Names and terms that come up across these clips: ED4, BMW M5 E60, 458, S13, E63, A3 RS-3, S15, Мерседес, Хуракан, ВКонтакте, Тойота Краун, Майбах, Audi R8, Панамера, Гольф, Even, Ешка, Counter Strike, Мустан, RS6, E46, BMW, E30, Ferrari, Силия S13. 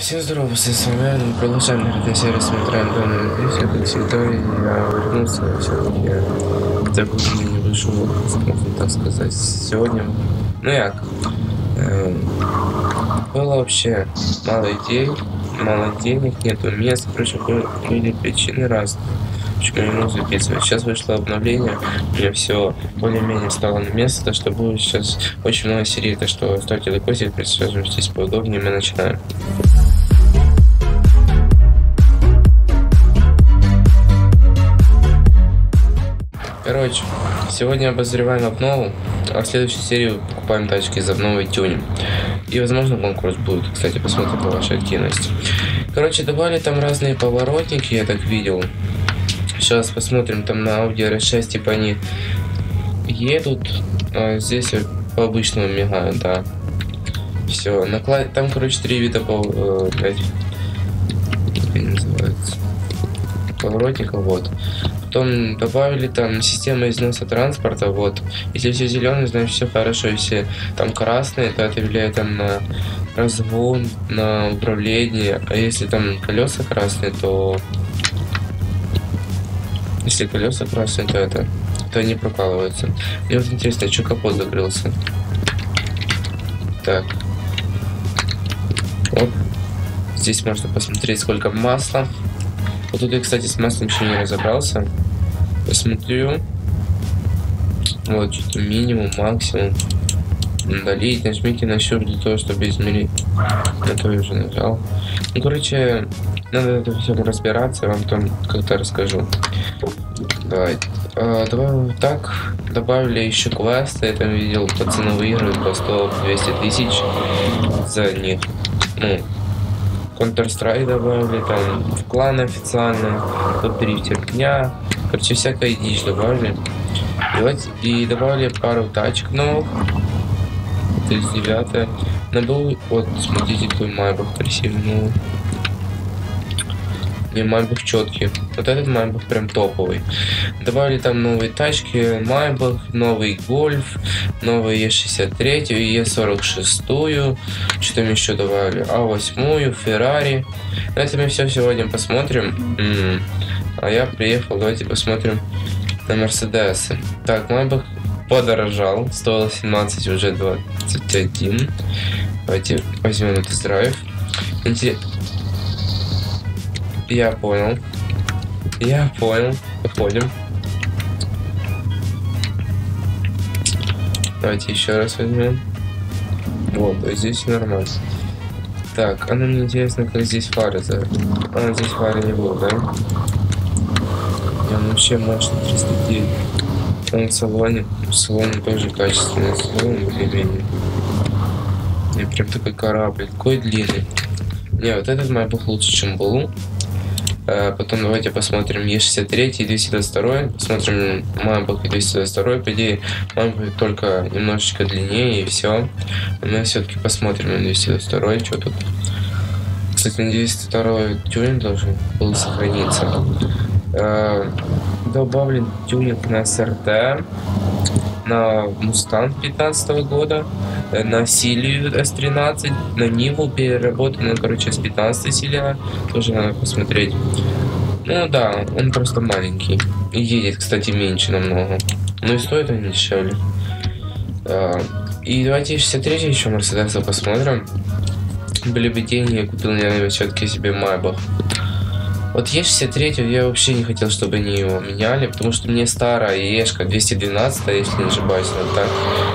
Всем здорово, с вами мы продолжаем RS6 смотрим данную вещь, это цветой, я вернулся, все-таки хотя бы не вышел, можно так сказать, сегодня. Ну як, было вообще мало идей, мало денег, нету мест, короче, были причины разные. Сейчас вышло обновление, для всего более-менее стало на место, так что будет сейчас очень много серий, так что ставьте лайкосик, присаживайтесь поудобнее, мы начинаем. Короче, сегодня обозреваем обнову, а в следующей серии покупаем тачки из обновы и тюним. И возможно конкурс будет, кстати, посмотрим по вашей активности. Короче, давали там разные поворотники, я так видел. Сейчас посмотрим там на Audi R6, типа они едут, а здесь по обычному мигают, да. Все, наклад... там, короче, три вида поворотников, вот. Потом добавили там систему износа транспорта, вот. Если все зеленые, значит все хорошо, если там красные, то это влияет там на разгон, на управление, а если там колеса красные, то... Если колеса красные, то это они прокалываются. Мне вот интересно, что капот закрылся. Так. Оп. Здесь можно посмотреть, сколько масла. Вот тут я, кстати, с маслом еще не разобрался. Посмотрю. Вот, что-то минимум, максимум. Удалить, нажмите на щуп для того, чтобы измерить. Это я уже нажал. Ну, короче, надо это все разбираться, я вам там как-то расскажу. Давай. Давай так. Добавили еще квесты, я там видел, пацаны выигрывают по 100-200 тысяч за них. Ну, Counter Strike добавили, там, в клан официально, топ-3 дня, короче, всякая дичь добавили. И добавили пару тачек новых. 39 надул, вот смотрите, какой Майбах красивый. И Майбах четкий, вот этот Майбах прям топовый. Добавили там новые тачки, Майбах, новый Гольф, новый E63, E46, что там еще добавили, A8, Ferrari. На этом мы все сегодня посмотрим. А я приехал, давайте посмотрим на Мерседесы. Так, Майбах подорожал, стоил 17, уже 21. Давайте возьмем на тест-драйв. Я понял, выходим. Давайте еще раз возьмем. Вот, здесь нормально. Так, а нам интересно, как здесь фары за... А, здесь фары не было, да? Я вообще мощный 309. Он в салоне. Салон тоже качественный, салон более-менее. И прям такой корабль, такой длинный. Не, вот этот Майбах лучше, чем был. Потом давайте посмотрим E63 и 222. Посмотрим Майбах и 222. По идее, Майбах только немножечко длиннее и все. Мы все-таки посмотрим на 222, что тут. Кстати, на 222 тюнинг должен был сохраниться. Добавлен тюнинг на СРТ, на Мустан 15 года, на Силию S13, на Ниву переработанную, короче, с 15 Силия, тоже надо посмотреть. Ну да, он просто маленький, и едет, кстати, меньше намного, но и стоит он дешевле. И давайте 63 еще Мерседеса посмотрим. Были бы деньги, я купил, наверное, все-таки себе Майбах. Вот Е63 я вообще не хотел, чтобы они его меняли, потому что мне старая Ешка 212, если не ошибаюсь, она так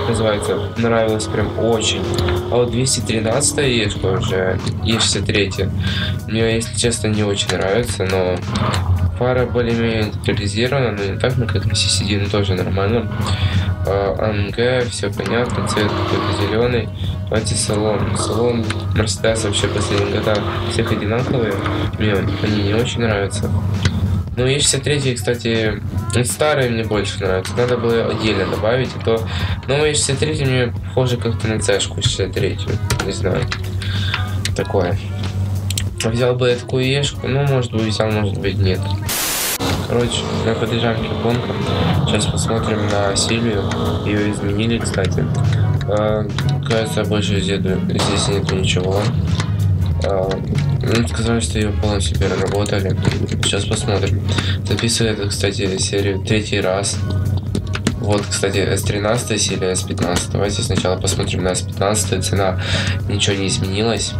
называется, нравилась прям очень. А вот 213 Ешка уже, Е63, мне, если честно, не очень нравится, но фара более-менее детализирована, но не так, как на CCD, но тоже нормально. АМГ, все понятно, цвет какой-то зеленый. Давайте салон. Салон Мерседес вообще последние года всех одинаковые. Мне они не очень нравятся. Ну и 63, кстати, старые мне больше нравятся. Надо было отдельно добавить, а то... Но E63 мне похоже как-то на цешку 63, не знаю. Такое. Взял бы я такую ешку, ну может быть взял, может быть нет. Короче, мы подъезжаем к японкам. Сейчас посмотрим на Силию. Ее изменили, кстати. Кажется, больше здесь нету ничего. Ну, сказали, что ее полностью переработали. Сейчас посмотрим. Записываю это, кстати, серию третий раз. Вот, кстати, S13 серия, S15. Давайте сначала посмотрим на S15. Цена ничего не изменилась.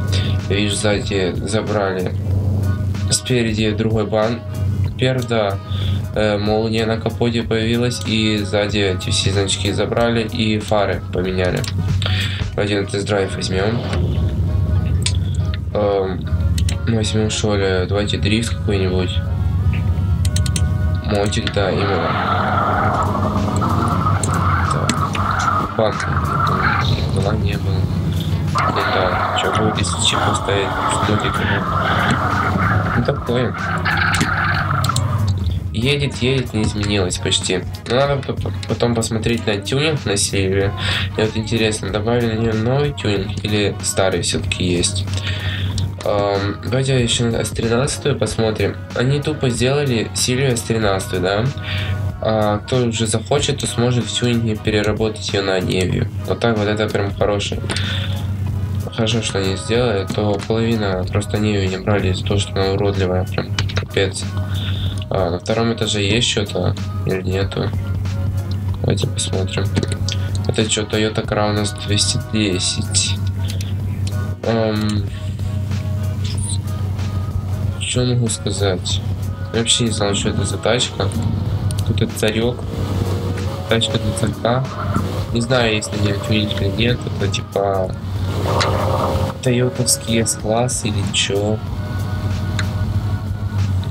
Я вижу, сзади забрали. Спереди другой бан. Перда, молния на капоте появилась. И сзади эти все значки забрали. И фары поменяли. Давайте на тест-драйв возьмем. Возьмем, что ли, давайте дрифт какой-нибудь. Мотик, да, именно. Так. Бан. Была, не было. Да, что будет, если чип поставить с мотиками? Ну, такое. Едет, не изменилось почти. Но надо потом посмотреть на тюнинг на Сильвии. И вот интересно, добавили на нее новый тюнинг или старый все-таки есть. Давайте еще на S13 посмотрим. Они тупо сделали Силию S13, да? Кто уже захочет, то сможет в тюнинге переработать ее на Невью. Вот так вот, это прям хорошее. Хорошо, что они сделали, то половина просто Невью не брали из-за того, что она уродливая, прям капец. На втором этаже есть что-то или нету? Давайте посмотрим. Это что, Тойота Краун S210. Что могу сказать? Я вообще не знал, что это за тачка. Тут это царек. Тачка для царька. Не знаю, если они отвинили или нет. Это типа тойотовский S-класс или чё.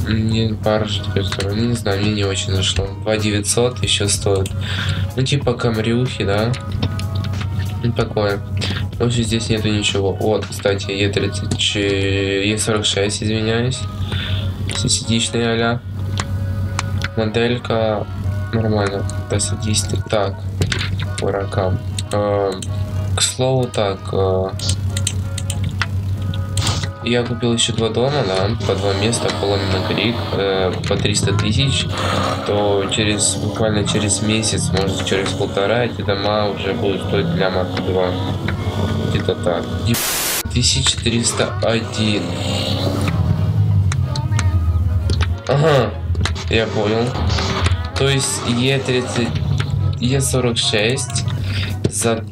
Мне баржа, не знаю, мне не очень зашло. 2900 еще стоит. Ну типа камрюхи, да? Ну такое. Вообще здесь нету ничего. Вот, кстати, E30, E46, извиняюсь. Сосидичный а-ля. Моделька нормально. Да, сосидистый. Так, Хуракан. К слову, так... Я купил еще два дома, да, по два места, поломина крик, по 300 тысяч, то через, буквально через месяц, может через полтора, эти дома уже будут стоить для марка 2. Где-то так. 1301. Ага, я понял. То есть E30, E46 за...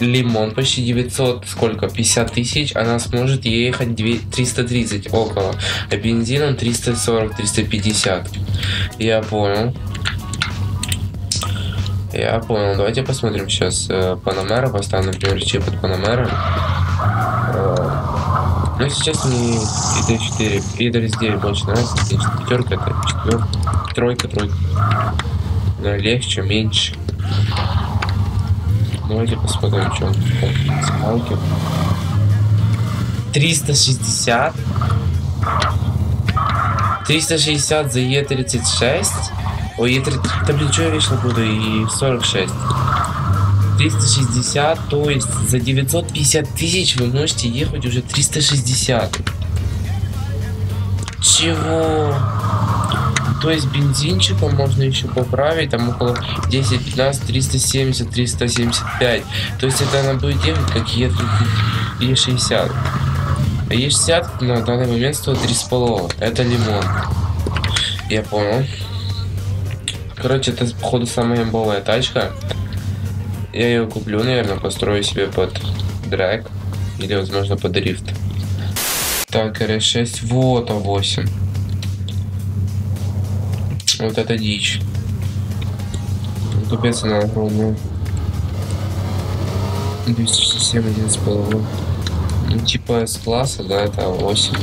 Лимон почти 900, сколько, 50 тысяч, она сможет ехать 330 около, а бензином 340-350. Я понял. Я понял. Давайте посмотрим сейчас Панамера, поставим, например, чип от Панамера. Ну, сейчас не ED4, ED4 больше нравится, пятерка, это четверка, тройка. Но легче, меньше. Давайте посмотрим, что он скалки. 360. 360 за E36. Ой, E30. Да блин, что я вечно буду? И 46. 360, то есть за 950 тысяч вы можете ехать уже 360. Чего? То есть бензинчиком можно еще поправить, там около 10, 15, 370, 375. То есть это она будет делать как E60. А E60 на данный момент стоит 3,5. Это лимон. Я понял. Короче, это походу самая имбовая тачка. Я ее куплю, наверное, построю себе под драг. Или возможно под дрифт. Так, RS6, вот A8. Вот это дичь. Купец она огромная. 267, 11,5. Ну, типа S-класса, да, это 8.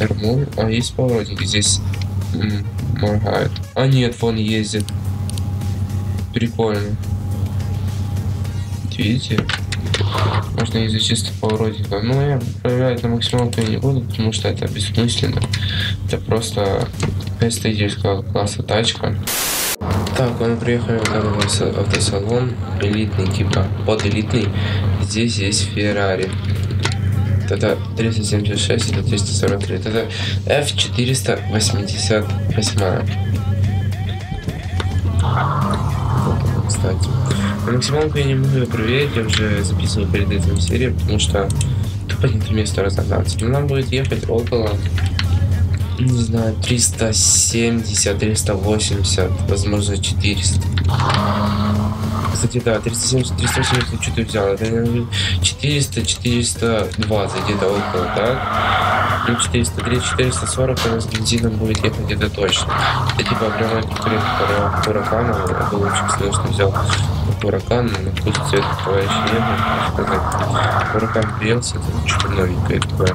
Нормально. А есть поворотники? Здесь моргают. А нет, вон ездит. Прикольно. Видите? Можно из-за чисто поворотника. Но я проверять на максималку не буду, потому что это бессмысленно. Это просто представительского класса тачка. Так, он приехал в автосалон. Элитный типа. Под элитный. Здесь есть Ferrari. Это 376, это 343. Это F488. Кстати. Максималку я не могу проверить, я уже записывал перед этим серию, потому что по этим месту разобраться. Нам будет ехать около, не знаю, 370, 380, возможно 400. Кстати, да, 370, 380, что ты взял? 400, 420 где-то около, да? 403, 440, у нас бензином будет ехать где-то точно. Это типа прямой конкурент Хуракана, я был очень слышно, что взял Хуракан, но пусть цвет товарищ ехал. Хуракан приелся, это что-то новенькое такое.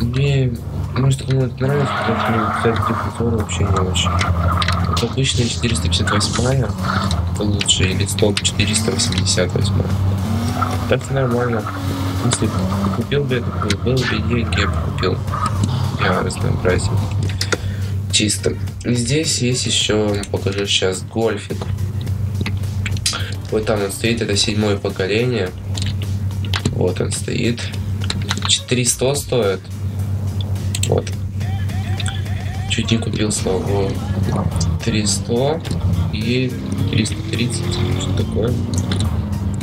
Мне, может, кому это нравится, потому что мне цвет типа вообще не очень. Вот обычная 458 лучше, или столб 488. Так-то нормально. Если купил бы я такой, был бы деньги, я бы купил. Я разнообразил. Чисто. И здесь есть еще, покажу сейчас, гольфик. Вот там он стоит, это 7-е поколение. Вот он стоит. 400 стоит. Вот. Чуть не купил, слава богу. 300 и 330, что такое.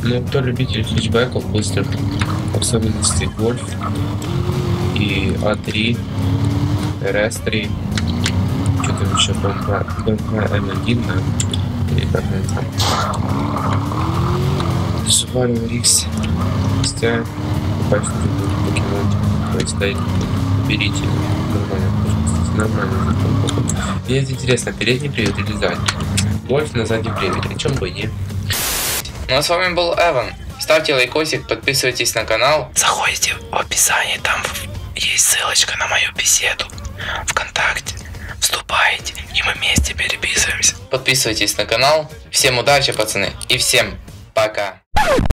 Ну, кто любитель хэтчбеков, быстрых, в особенности Гольф и A3 RS-3, что там еще, BMW M1, да? Или как она там. Дешевле Рикс, Стя, покупайте покемон, поставить, берите, нормально, мне интересно, передний привод или задний? Гольф на заднем приводе, о чем бы не. Ну а с вами был Эван. Ставьте лайкосик, подписывайтесь на канал. Заходите в описание, там есть ссылочка на мою беседу ВКонтакте. Вступайте, и мы вместе переписываемся. Подписывайтесь на канал. Всем удачи, пацаны, и всем пока.